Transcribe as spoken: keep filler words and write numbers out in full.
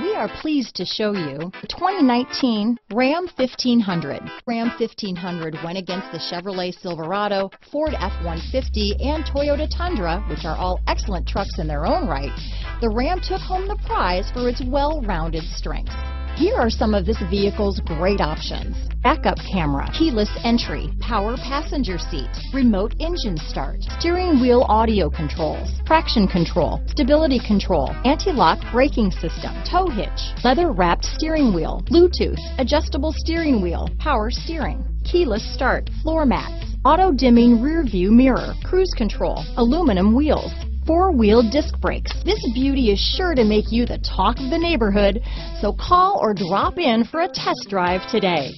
We are pleased to show you the twenty nineteen Ram fifteen hundred. Ram fifteen hundred went against the Chevrolet Silverado, Ford F one fifty, and Toyota Tundra, which are all excellent trucks in their own right. The Ram took home the prize for its well-rounded strengths. Here are some of this vehicle's great options: backup camera, keyless entry, power passenger seat, remote engine start, steering wheel audio controls, traction control, stability control, anti-lock braking system, tow hitch, leather-wrapped steering wheel, Bluetooth, adjustable steering wheel, power steering, keyless start, floor mats, auto-dimming rear-view mirror, cruise control, aluminum wheels, four-wheel disc brakes. This beauty is sure to make you the talk of the neighborhood, so call or drop in for a test drive today.